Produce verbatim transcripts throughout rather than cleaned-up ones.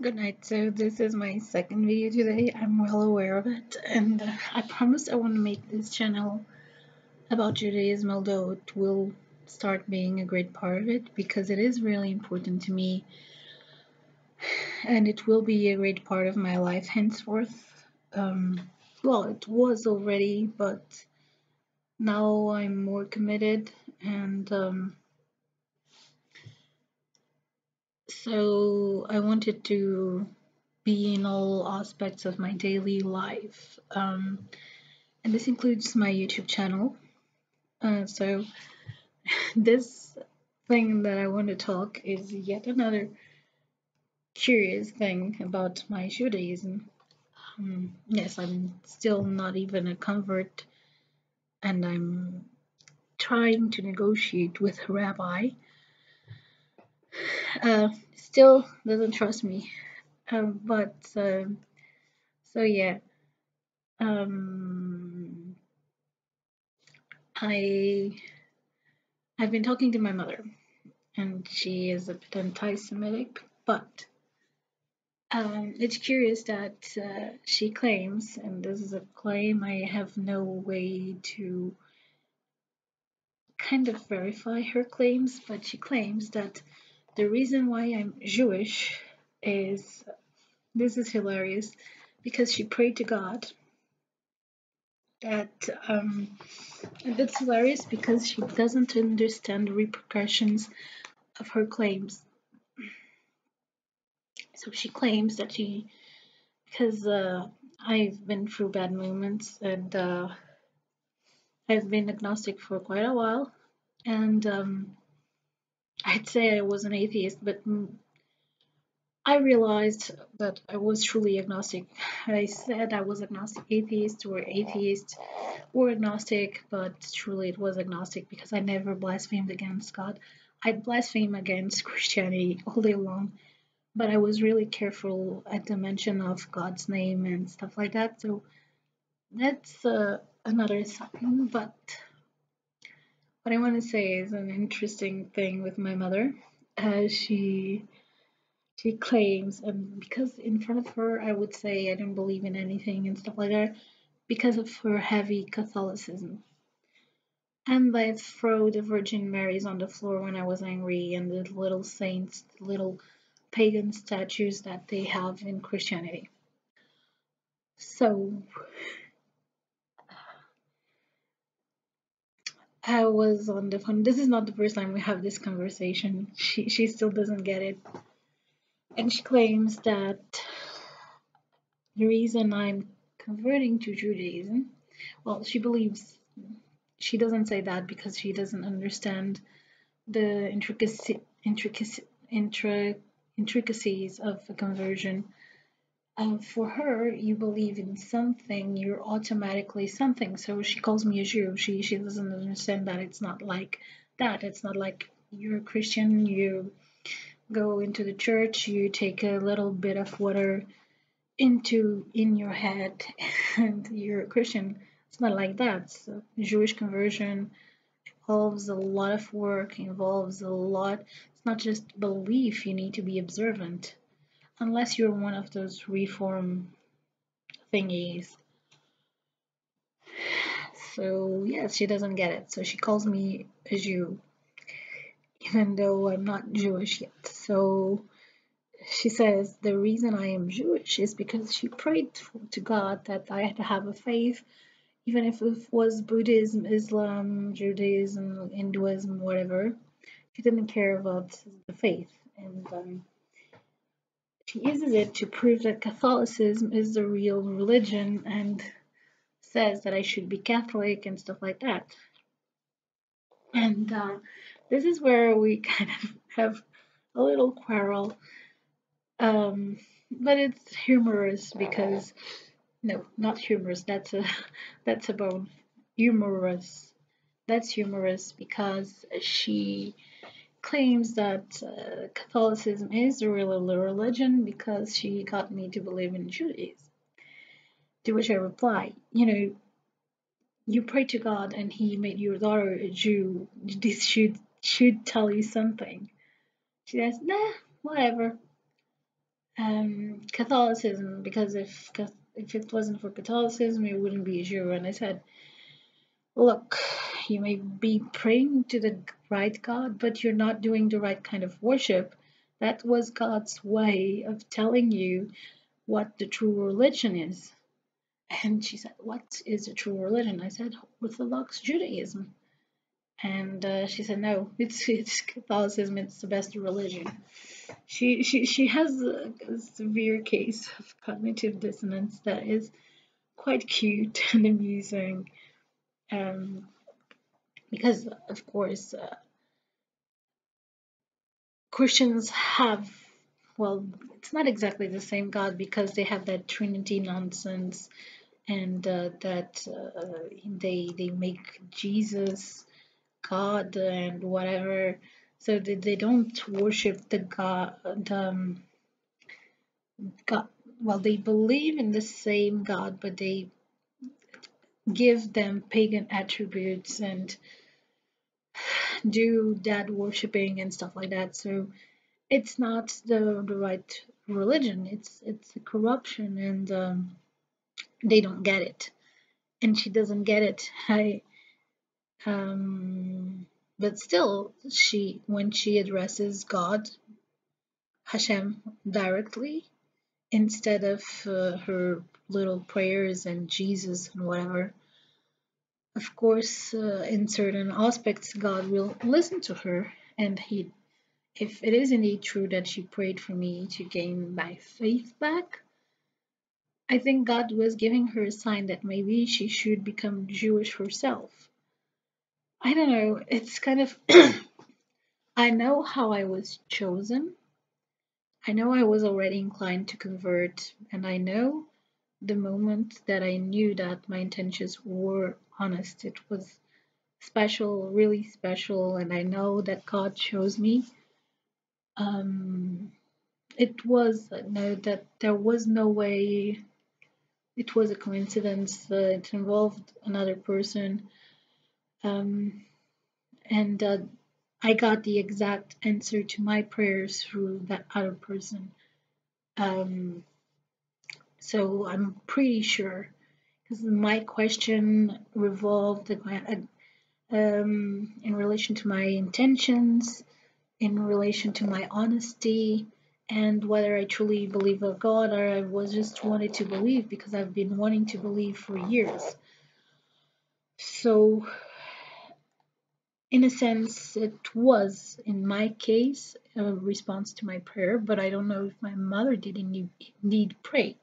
Good night. So this is my second video today. I'm well aware of it, and uh, I promised I want to make this channel about Judaism, although it will start being a great part of it because it is really important to me, and it will be a great part of my life henceforth. Um, well, it was already, but now I'm more committed, and um, so I wanted to be in all aspects of my daily life, um, and this includes my YouTube channel. Uh, so this thing that I want to talk is yet another curious thing about my Judaism. Um, yes, I'm still not even a convert, and I'm trying to negotiate with a rabbi. Uh, still doesn't trust me, uh, but uh, so yeah, um, I I've been talking to my mother, and she is a bit anti-Semitic, but um, it's curious that uh, she claims, and this is a claim I have no way to kind of verify her claims, but she claims that the reason why I'm Jewish is, this is hilarious, because she prayed to God. That um, and that's hilarious because she doesn't understand the repercussions of her claims. So she claims that she, because uh, I've been through bad moments, and uh, I've been agnostic for quite a while, and um, I'd say I was an atheist, but I realized that I was truly agnostic. I said I was agnostic atheist or atheist or agnostic, but truly it was agnostic because I never blasphemed against God. I'd blaspheme against Christianity all day long, but I was really careful at the mention of God's name and stuff like that. So that's uh, another thing, but what I want to say is an interesting thing with my mother. Uh, she she claims, and because in front of her I would say I don't believe in anything and stuff like that, because of her heavy Catholicism. And I throw the Virgin Marys on the floor when I was angry, and the little saints, the little pagan statues that they have in Christianity. So I was on the phone. This is not the first time we have this conversation. She she still doesn't get it. And she claims that the reason I'm converting to Judaism, well, she believes, she doesn't say that because she doesn't understand the intricacy, intricacy, intra, intricacies of a conversion. Um, for her, you believe in something, you're automatically something. So she calls me a Jew. She she doesn't understand that it's not like that. It's not like you're a Christian, you go into the church, you take a little bit of water into in your head, and you're a Christian. It's not like that. So Jewish conversion involves a lot of work, involves a lot. It's not just belief. You need to be observant. Unless you're one of those reform thingies. So yes, she doesn't get it. So she calls me a Jew, even though I'm not Jewish yet. So she says the reason I am Jewish is because she prayed to God that I had to have a faith, even if it was Buddhism, Islam, Judaism, Hinduism, whatever. She didn't care about the faith, and um, she uses it to prove that Catholicism is the real religion, and says that I should be Catholic and stuff like that. And uh, this is where we kind of have a little quarrel, um, but it's humorous because no, not humorous. That's a that's a bone. Humorous. That's humorous because she claims that uh, Catholicism is a real religion because she got me to believe in Judaism. To which I reply, you know, you pray to God and He made your daughter a Jew. This should should tell you something. She says, nah, whatever. um, Catholicism, because if if it wasn't for Catholicism, you wouldn't be a Jew. And I said, look, you may be praying to the right God, but you're not doing the right kind of worship. That was God's way of telling you what the true religion is. And she said, what is the true religion? I said, Orthodox Judaism. And uh, she said, no, it's it's Catholicism. It's the best religion. She she she has a, a severe case of cognitive dissonance that is quite cute and amusing, um, because of course uh, Christians have, well, it's not exactly the same God, because they have that Trinity nonsense, and uh, that uh, they they make Jesus God and whatever, so they, they don't worship the God, um, God. Well, they believe in the same God, but they give them pagan attributes and do that worshiping and stuff like that. So it's not the, the right religion. It's it's a corruption, and um, they don't get it, and she doesn't get it. I. Um, but still, she when she addresses God, Hashem, directly, instead of uh, her little prayers and Jesus and whatever, of course, uh, in certain aspects, God will listen to her. And he, if it is indeed true that she prayed for me to gain my faith back, I think God was giving her a sign that maybe she should become Jewish herself. I don't know, it's kind of, I know how I was chosen, I know I was already inclined to convert, and I know the moment that I knew that my intentions were honest. It was special, really special, and I know that God chose me. Um, it was, no, that there was no way, it was a coincidence, uh, it involved another person. Um, and uh, I got the exact answer to my prayers through that other person. Um, so I'm pretty sure, because my question revolved um, in relation to my intentions, in relation to my honesty, and whether I truly believe in God, or I was just wanted to believe because I've been wanting to believe for years. So, in a sense, it was, in my case, a response to my prayer, but I don't know if my mother did indeed pray.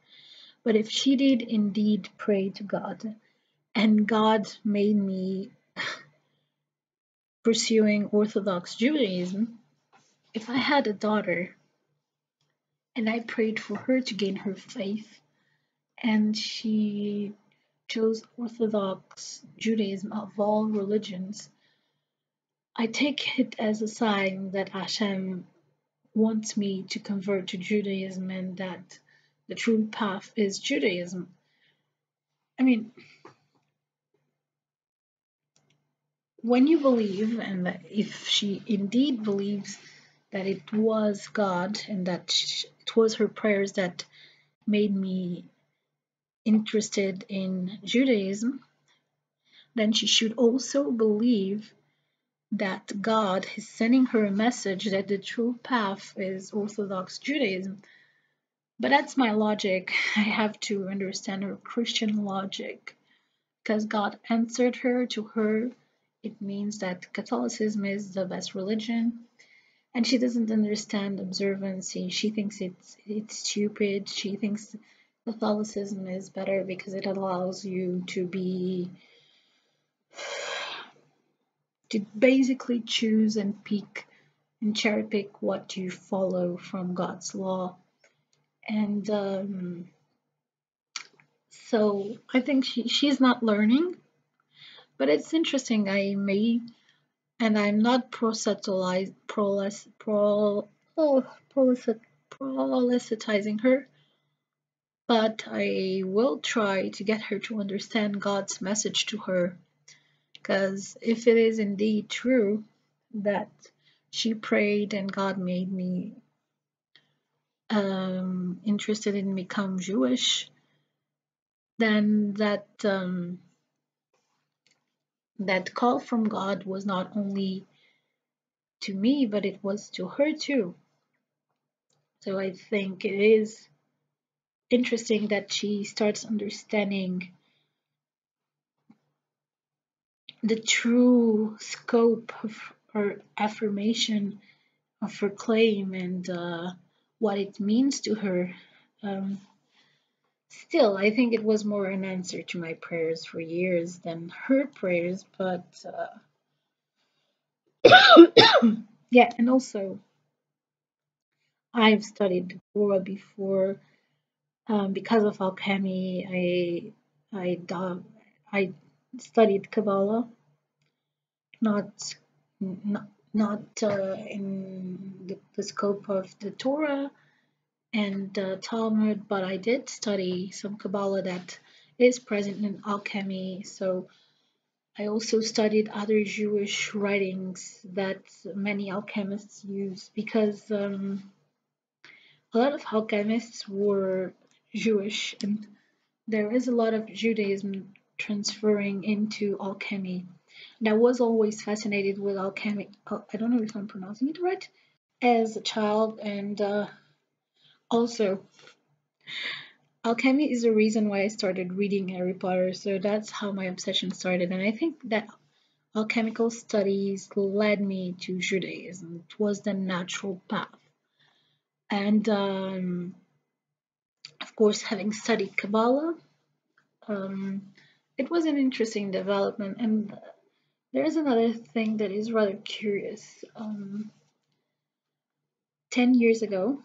But if she did indeed pray to God, and God made me pursuing Orthodox Judaism, if I had a daughter and I prayed for her to gain her faith, and she chose Orthodox Judaism of all religions, I take it as a sign that Hashem wants me to convert to Judaism, and that the true path is Judaism. I mean, when you believe, and if she indeed believes that it was God, and that it was her prayers that made me interested in Judaism, then she should also believe that God is sending her a message that the true path is Orthodox Judaism. But that's my logic. I have to understand her Christian logic, because God answered her. To her, it means that Catholicism is the best religion, and she doesn't understand observancy. She thinks it's it's stupid. She thinks Catholicism is better because it allows you to be to basically choose and pick and cherry pick what you follow from God's law. And um, so I think she, she's not learning, but it's interesting. I may, and I'm not proselytizing pro, oh, her, but I will try to get her to understand God's message to her. Because if it is indeed true that she prayed and God made me um, interested in become Jewish, then that um, that call from God was not only to me, but it was to her too. So I think it is interesting that she starts understanding the true scope of her affirmation, of her claim, and uh, what it means to her. Um, still, I think it was more an answer to my prayers for years than her prayers, but uh, yeah, and also I've studied the Torah before. Um, because of alchemy, I I I studied Kabbalah, not not, not uh, in the, the scope of the Torah and uh, Talmud, but I did study some Kabbalah that is present in alchemy. So I also studied other Jewish writings that many alchemists use, because um, a lot of alchemists were Jewish, and there is a lot of Judaism transferring into alchemy. And I was always fascinated with alchemy. I don't know if I'm pronouncing it right, as a child, and uh, also alchemy is the reason why I started reading Harry Potter. So that's how my obsession started, and I think that alchemical studies led me to Judaism. It was the natural path. And um, of course, having studied Kabbalah, um, it was an interesting development. And there's another thing that is rather curious. Um, ten years ago,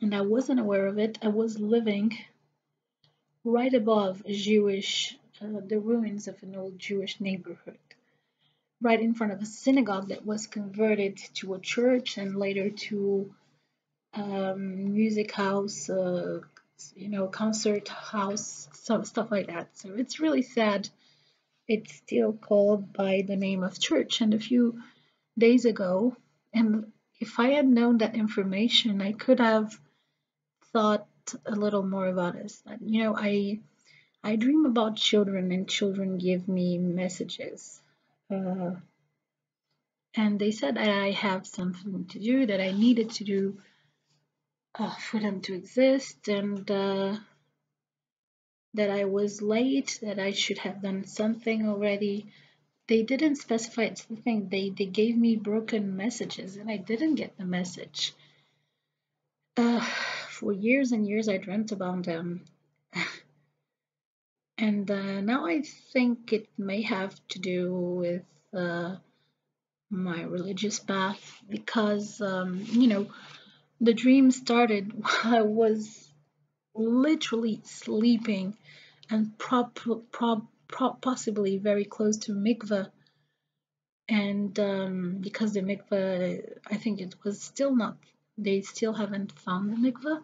and I wasn't aware of it, I was living right above a Jewish, uh, the ruins of an old Jewish neighborhood, right in front of a synagogue that was converted to a church and later to Um, music house, uh, you know, concert house, some stuff like that. So it's really sad. It's still called by the name of church. And a few days ago, and if I had known that information, I could have thought a little more about this. You know, I I dream about children, and children give me messages. Uh, and they said that I have something to do, that I needed to do Uh, for them to exist, and uh, that I was late, that I should have done something already. They didn't specify it's the thing. They, they gave me broken messages, and I didn't get the message. Uh, for years and years I dreamt about them. And uh, now I think it may have to do with uh, my religious path, because, um, you know, the dream started while I was literally sleeping, and prop, prop, prop possibly very close to mikveh. And um, because the mikveh, I think it was still not, they still haven't found the mikveh.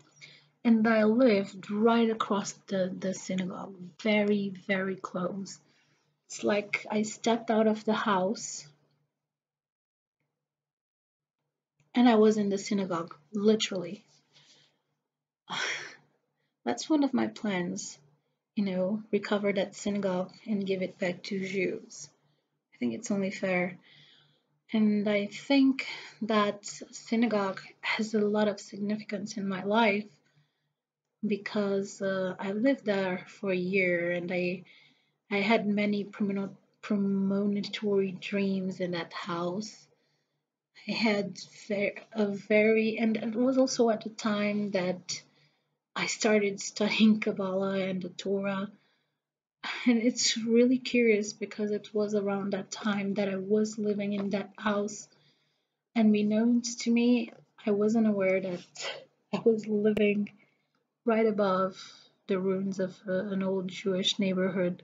And I lived right across the, the synagogue, very, very close. It's like I stepped out of the house and I was in the synagogue, literally. That's one of my plans, you know, recover that synagogue and give it back to Jews. I think it's only fair. And I think that synagogue has a lot of significance in my life, because uh, I lived there for a year, and I, I had many premonitory dreams in that house. I had a very, and it was also at the time that I started studying Kabbalah and the Torah. And it's really curious, because it was around that time that I was living in that house. And unbeknownst to me, I wasn't aware that I was living right above the ruins of an old Jewish neighborhood.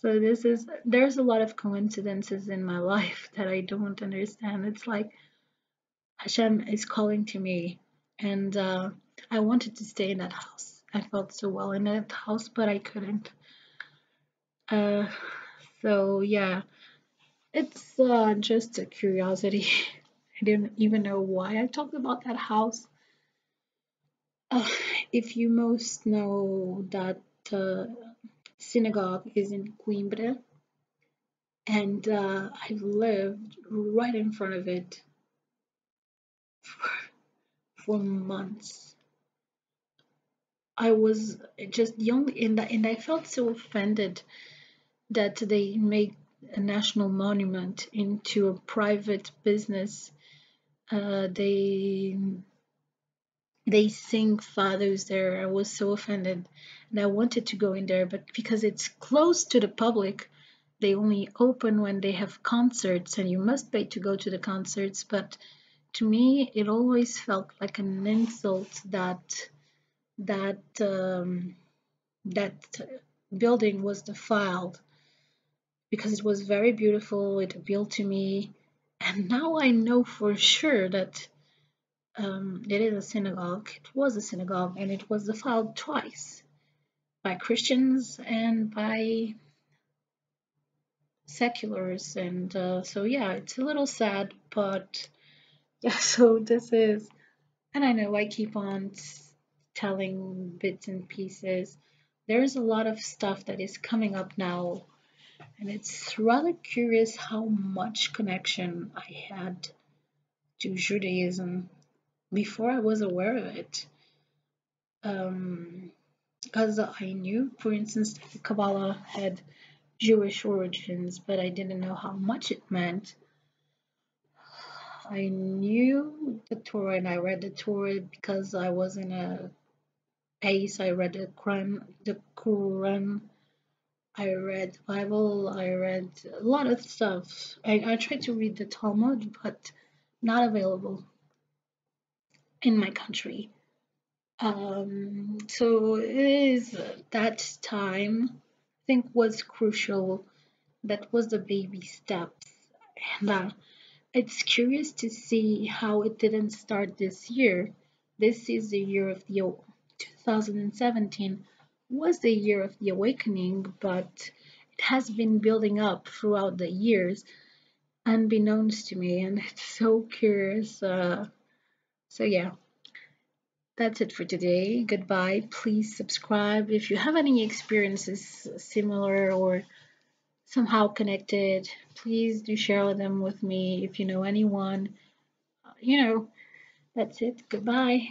So this is, there's a lot of coincidences in my life that I don't understand. It's like Hashem is calling to me, and uh, I wanted to stay in that house. I felt so well in that house, but I couldn't. Uh, so yeah, it's uh, just a curiosity. I didn't even know why I talked about that house. Uh, If you most know that uh, synagogue is in Coimbra, and uh, I lived right in front of it for, for months. I was just young, and and I felt so offended that they made a national monument into a private business. Uh, they they sing fathers there. I was so offended, and I wanted to go in there, but because it's closed to the public, they only open when they have concerts, and you must pay to go to the concerts. But to me, it always felt like an insult that that um, that building was defiled, because it was very beautiful. It appealed to me. And now I know for sure that um, it is a synagogue. It was a synagogue, and it was defiled twice by Christians and by seculars. And uh, so, yeah, it's a little sad, but yeah, so this is, and I know I keep on telling bits and pieces. There's a lot of stuff that is coming up now. And it's rather curious how much connection I had to Judaism before I was aware of it. Um, because I knew, for instance, that Kabbalah had Jewish origins, but I didn't know how much it meant. I knew the Torah, and I read the Torah because I was in a pace. I read the Qur'an, the Qur'an. I read the Bible, I read a lot of stuff. I, I tried to read the Talmud, but not available in my country. Um, so it is that time, I think, was crucial. That was the baby steps. And uh, it's curious to see how it didn't start this year. This is the year of the twenty seventeen. Was the year of the awakening, but it has been building up throughout the years, unbeknownst to me, and it's so curious. Uh, so yeah, that's it for today. Goodbye. Please subscribe if you have any experiences similar or somehow connected. Please do share them with me if you know anyone. You know, that's it. Goodbye.